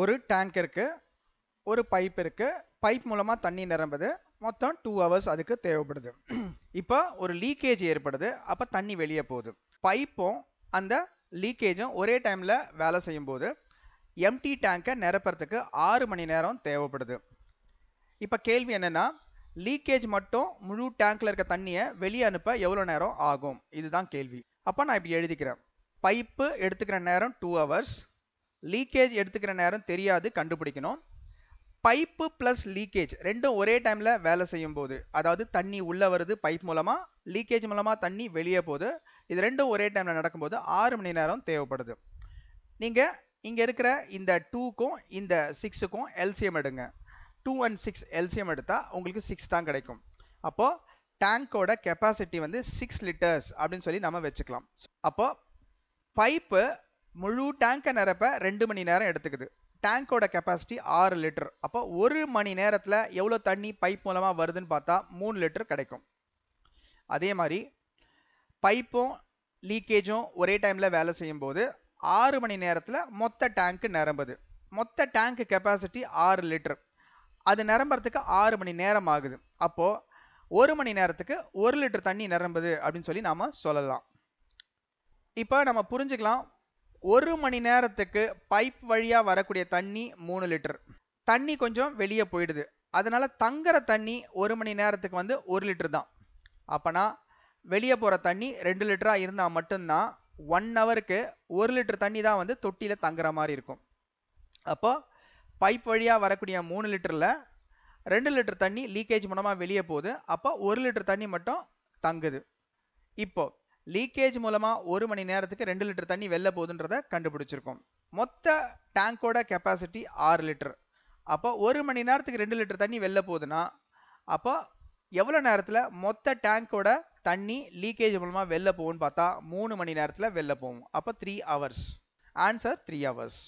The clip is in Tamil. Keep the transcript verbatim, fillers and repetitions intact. ஒரு டேங்க் இருக்கு, ஒரு பைப் இருக்கு, பைப் மூலமா தண்ணி நிரம்புது, மொத்தம் டூ ஹவர்ஸ் அதுக்கு தேவைப்படுது. இப்போ ஒரு லீக்கேஜ் ஏற்படுது, அப்போ தண்ணி வெளியே போகுது. பைப்பும் அந்த லீக்கேஜும் ஒரே டைமில் வேலை செய்யும்போது எம்டி டேங்கை நிரப்புறதுக்கு ஆறு மணி நேரம் தேவைப்படுது. இப்போ கேள்வி என்னென்னா, லீக்கேஜ் மட்டும் முழு டேங்க்கில் இருக்க தண்ணியை வெளியே அனுப்ப எவ்வளோ நேரம் ஆகும்? இதுதான் கேள்வி. அப்போ நான் இப்படி எழுதிக்கிறேன், பைப்பு எடுத்துக்கிற நேரம் டூ ஹவர்ஸ், லீக்கேஜ் எடுத்துக்கிற நேரம் தெரியாது, கண்டுபிடிக்கணும். பைப்பு ப்ளஸ் லீக்கேஜ் ரெண்டும் ஒரே டைமில் வேலை செய்யும் போது, அதாவது தண்ணி உள்ளே வருது பைப் மூலமாக, லீக்கேஜ் மூலமாக தண்ணி வெளியே போகுது, இது ரெண்டும் ஒரே டைமில் நடக்கும்போது ஆறு மணி நேரம் தேவைப்படுது. நீங்கள் இங்கே இருக்கிற இந்த டூக்கும் இந்த சிக்ஸுக்கும் எல்சிஎம் எடுங்க. டூ அண்ட் சிக்ஸ் எல்சிஎம் எடுத்தால் உங்களுக்கு சிக்ஸ் தான் கிடைக்கும். அப்போது டேங்கோட கெப்பாசிட்டி வந்து சிக்ஸ் லிட்டர்ஸ் அப்படின்னு சொல்லி நம்ம வச்சுக்கலாம். அப்போது பைப்பு முழு டேங்கை நிரப்ப ரெண்டு மணி நேரம் எடுத்துக்குது, டேங்கோட கெப்பாசிட்டி ஆறு லிட்டர். அப்போ ஒரு மணி நேரத்தில் எவ்வளோ தண்ணி பைப் மூலமாக வருதுன்னு பார்த்தா மூணு லிட்டர் கிடைக்கும். அதே மாதிரி பைப்பும் லீக்கேஜும் ஒரே டைமில் வேலை செய்யும்போது ஆறு மணி நேரத்தில் மொத்த டேங்க்கு நிரம்புது. மொத்த டேங்க்கு கெப்பாசிட்டி ஆறு லிட்டர், அது நிரம்புறதுக்கு ஆறு மணி நேரம் ஆகுது. அப்போது ஒரு மணி நேரத்துக்கு ஒரு லிட்டர் தண்ணி நிரம்புது அப்படின்னு சொல்லி நாம் சொல்லலாம். இப்போ நம்ம புரிஞ்சுக்கலாம், ஒரு மணி நேரத்துக்கு பைப் வழியாக வரக்கூடிய தண்ணி மூணு லிட்டர், தண்ணி கொஞ்சம் வெளியே போயிடுது, அதனால தங்குற தண்ணி ஒரு மணி நேரத்துக்கு வந்து ஒரு லிட்டர் தான். அப்போனா வெளியே போகிற தண்ணி ரெண்டு லிட்டராக இருந்தால் மட்டும்தான் ஒன் ஹவருக்கு ஒரு லிட்டர் தண்ணி தான் வந்து தொட்டியில் தங்குற மாதிரி இருக்கும். அப்போது பைப் வழியாக வரக்கூடிய மூணு லிட்டரில் ரெண்டு லிட்டர் தண்ணி லீக்கேஜ் மூலமாக வெளியே போகுது, அப்போ ஒரு லிட்டர் தண்ணி மட்டும் தங்குது. இப்போது லீக்கேஜ் மூலமாக ஒரு மணி நேரத்துக்கு ரெண்டு லிட்டர் தண்ணி வெளில போகுதுன்றத கண்டுபிடிச்சிருக்கோம். மொத்த டேங்கோட கெப்பாசிட்டி ஆறு லிட்டர், அப்போ ஒரு மணி நேரத்துக்கு ரெண்டு லிட்டர் தண்ணி வெளில போகுதுன்னா அப்போ எவ்வளோ நேரத்தில் மொத்த டேங்கோட தண்ணி லீக்கேஜ் மூலமாக வெளில போகும்னு பார்த்தா மூணு மணி நேரத்தில் வெளில போகும். அப்போ three hours. Answer three hours.